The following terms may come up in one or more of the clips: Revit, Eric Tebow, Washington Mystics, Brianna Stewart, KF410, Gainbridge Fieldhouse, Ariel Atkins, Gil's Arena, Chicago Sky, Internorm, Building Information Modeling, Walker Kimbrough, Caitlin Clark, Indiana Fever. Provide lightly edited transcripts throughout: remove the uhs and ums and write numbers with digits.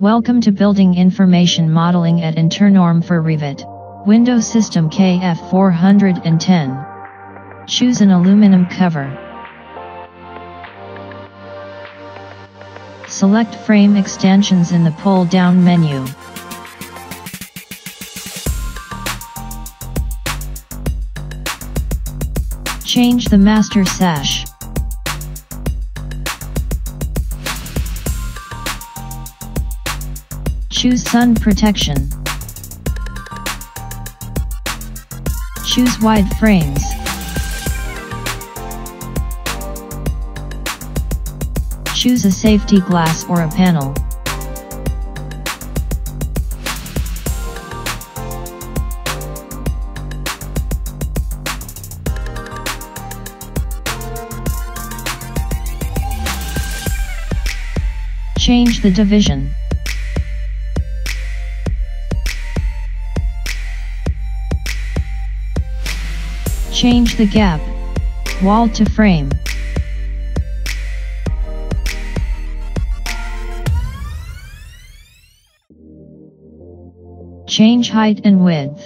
Welcome to Building Information Modeling at Internorm for Revit. Window System KF410. Choose an aluminum cover. Select Frame Extensions in the pull-down menu. Change the master sash. Choose Sun Protection. Choose Wide Frames. Choose a safety glass or a panel. Change the division. Change the gap, wall to frame. Change height and width.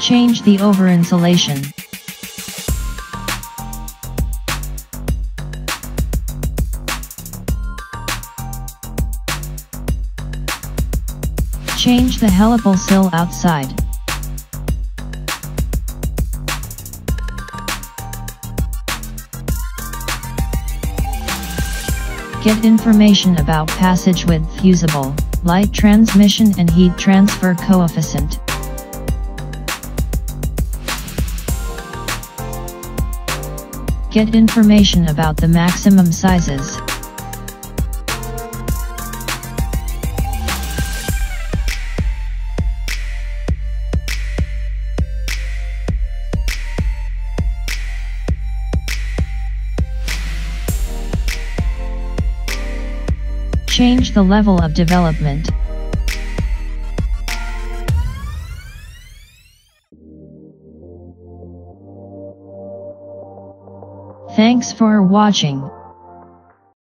Change the over-insulation. Change the helical sill outside. Get information about passage width, fusible, light transmission and heat transfer coefficient. Get information about the maximum sizes. Change the level of development. Thanks for watching.